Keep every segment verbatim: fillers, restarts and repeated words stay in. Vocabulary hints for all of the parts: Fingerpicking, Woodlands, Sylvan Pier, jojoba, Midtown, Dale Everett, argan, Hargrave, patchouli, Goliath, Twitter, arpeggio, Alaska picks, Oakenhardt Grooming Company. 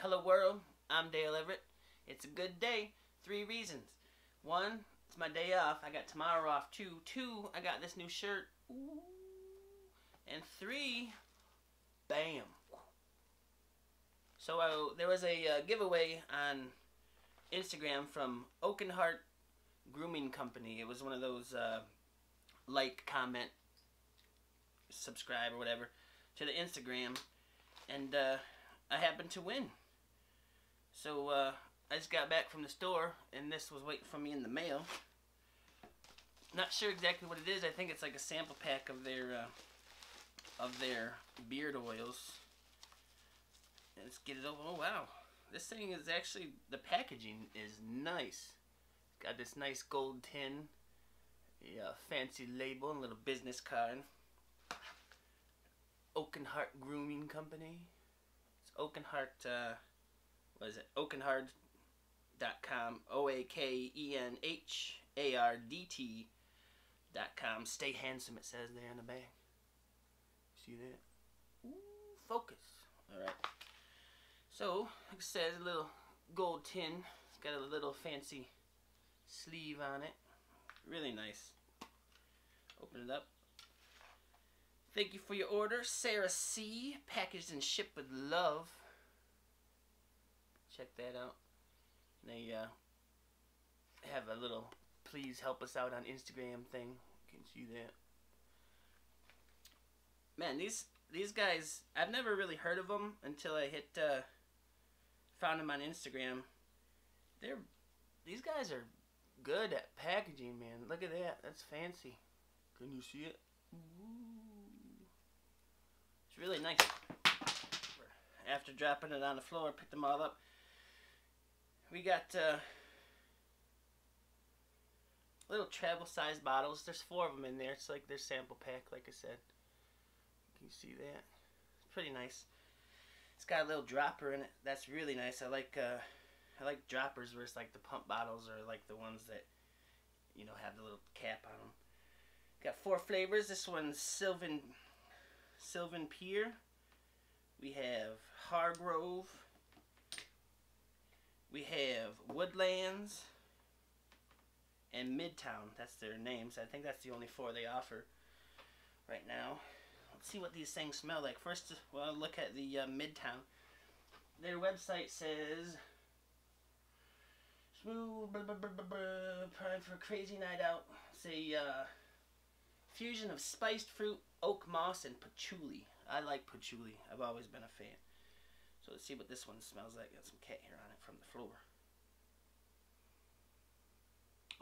Hello world, I'm Dale Everett. It's a good day. Three reasons. One, it's my day off. I got tomorrow off too. Two, I got this new shirt. Ooh. And three, bam. So uh, there was a uh, giveaway on Instagram from Oakenhardt Grooming Company. It was one of those uh, like, comment, subscribe or whatever to the Instagram. And uh, I happened to win. So, uh, I just got back from the store, and this was waiting for me in the mail. Not sure exactly what it is. I think it's like a sample pack of their, uh, of their beard oils. Let's get it over. Oh, wow. This thing is actually, the packaging is nice. It's got this nice gold tin, yeah, fancy label, and a little business card. Oakenhardt Grooming Company. It's Oakenhardt, uh, what is it? Oakenhardt dot com. O A K E N H A R D T dot com. Stay handsome, it says there in the bag. See that? Ooh, focus. Alright. So, like I said, a little gold tin. It's got a little fancy sleeve on it. Really nice. Open it up. Thank you for your order. Sarah C. Packaged and shipped with love. Check that out. They uh, have a little please help us out on Instagram thing. You can see that. Man, these these guys, I've never really heard of them until I hit uh, found them on Instagram. They're these guys are good at packaging, man. Look at that. That's fancy. Can you see it? Ooh. It's really nice. After dropping it on the floor, picked them all up. We got uh, little travel-sized bottles. There's four of them in there. It's like their sample pack, like I said. Can you see that? It's pretty nice. It's got a little dropper in it. That's really nice. I like uh, I like droppers where it's like the pump bottles or like the ones that you know have the little cap on them. Got four flavors. This one's Sylvan Sylvan Pier. We have Hargrave, we have Woodlands, and Midtown. That's their names. I think that's the only four they offer right now. Let's see what these things smell like. First, well, look at the uh, Midtown. Their website says, smooth, blah, blah, blah, blah, blah, prime for a crazy night out. It's a uh, fusion of spiced fruit, oak moss, and patchouli. I like patchouli. I've always been a fan. So let's see what this one smells like. Got some cat hair on it from the floor.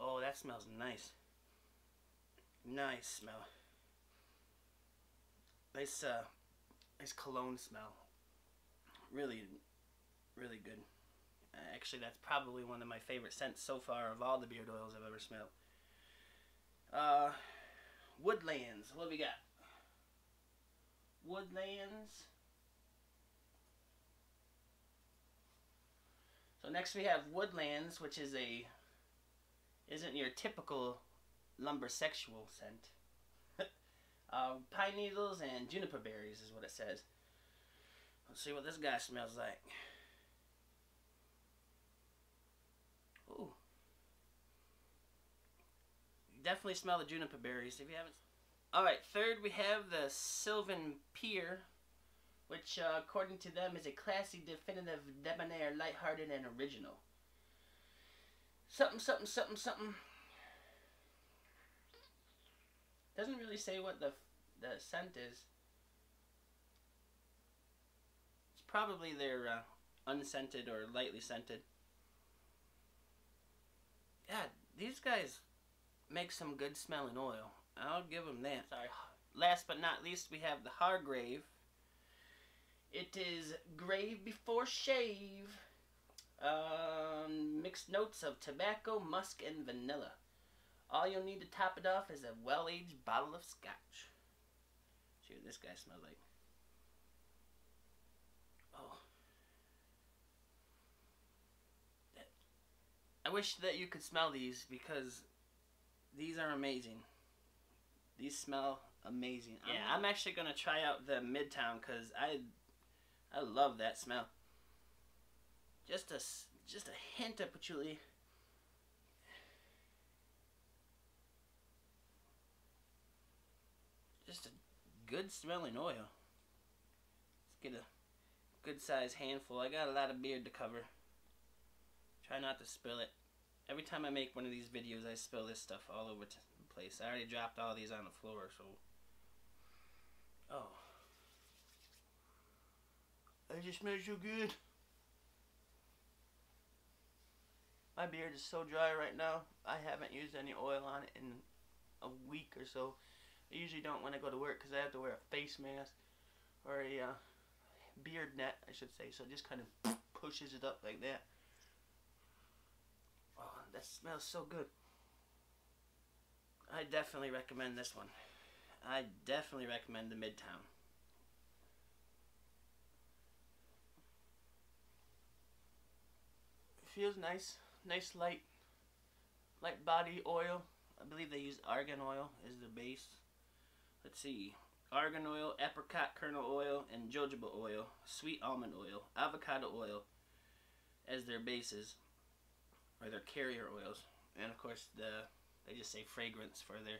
Oh, that smells nice. Nice smell. Nice, uh, nice cologne smell. Really, really good. Actually, that's probably one of my favorite scents so far of all the beard oils I've ever smelled. Uh, Woodlands. What do we got? Woodlands. So next we have Woodlands, which is a isn't your typical lumber sexual scent. uh, pine needles and juniper berries is what it says. Let's see what this guy smells like. Ooh, you definitely smell the juniper berries if you haven't. Alright, third we have the Sylvan Pier, which uh, according to them is a classy, definitive, debonair, lighthearted, and original. Something, something, something, something. Doesn't really say what the, the scent is. It's probably their uh, unscented or lightly scented. Yeah, these guys make some good smelling oil. I'll give them that. Sorry. Last but not least, we have the Hargrave. It is grave before shave. Um, mixed notes of tobacco, musk, and vanilla. All you'll need to top it off is a well-aged bottle of scotch. See what this guy smells like. Oh. That. I wish that you could smell these because these are amazing. These smell amazing. Yeah, I'm actually going to try out the Midtown because I, I love that smell. Just a, just a hint of patchouli. Just a good smelling oil. Let's get a good sized handful. I got a lot of beard to cover. Try not to spill it. Every time I make one of these videos, I spill this stuff all over the place. I already dropped all these on the floor, so... Oh. That just smells so good. My beard is so dry right now. I haven't used any oil on it in a week or so. I usually don't when I go to work because I have to wear a face mask or a uh, beard net, I should say. So it just kind of pushes it up like that. Oh, that smells so good. I definitely recommend this one. I definitely recommend the Midtown. It feels nice. Nice light, light body oil. I believe they use argan oil as the base. Let's see, argan oil, apricot kernel oil, and jojoba oil, sweet almond oil, avocado oil as their bases, or their carrier oils. And of course, the they just say fragrance for their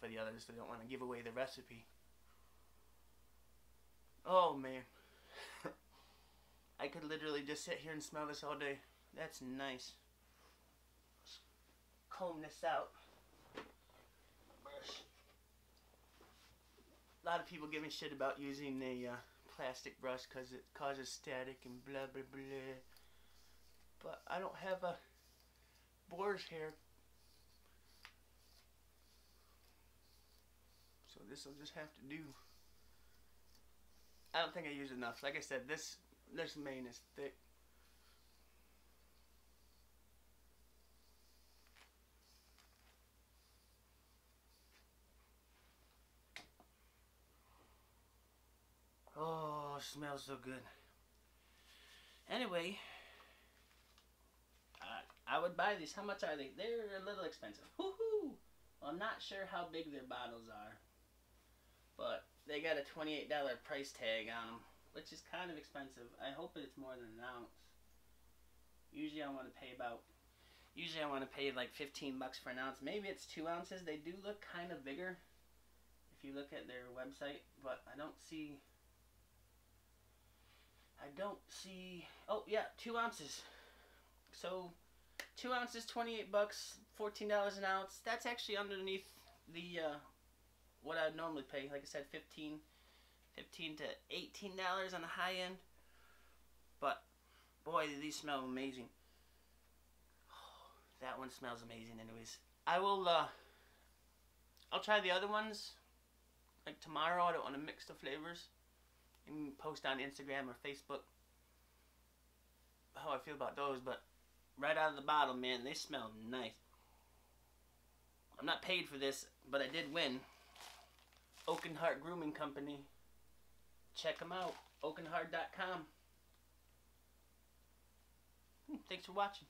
for the others. They don't want to give away the recipe. Oh man, I could literally just sit here and smell this all day. That's nice. Let's comb this out. Brush. A lot of people give me shit about using the uh, plastic brush because it causes static and blah blah blah. But I don't have a boar's hair, so this will just have to do. I don't think I use enough. Like I said, this this mane is thick. Oh, it smells so good. Anyway, I, I would buy these. How much are they? They're a little expensive. Woohoo! Well, I'm not sure how big their bottles are, but they got a twenty-eight dollar price tag on them, which is kind of expensive. I hope it's more than an ounce. Usually, I want to pay about. Usually, I want to pay like fifteen bucks for an ounce. Maybe it's two ounces. They do look kind of bigger if you look at their website, but I don't see. I don't see, oh yeah, two ounces. So two ounces, twenty-eight bucks, fourteen dollars an ounce. That's actually underneath the, uh, what I'd normally pay. Like I said, fifteen to eighteen dollars on the high end. But boy, these smell amazing. Oh, that one smells amazing anyways. I will, uh, I'll try the other ones like tomorrow. I don't want to mix the flavors. And post on Instagram or Facebook how I feel about those, but right out of the bottle, man, they smell nice. I'm not paid for this, but I did win. Oakenhardt Grooming Company. Check them out. Oakenhardt dot com. Thanks for watching.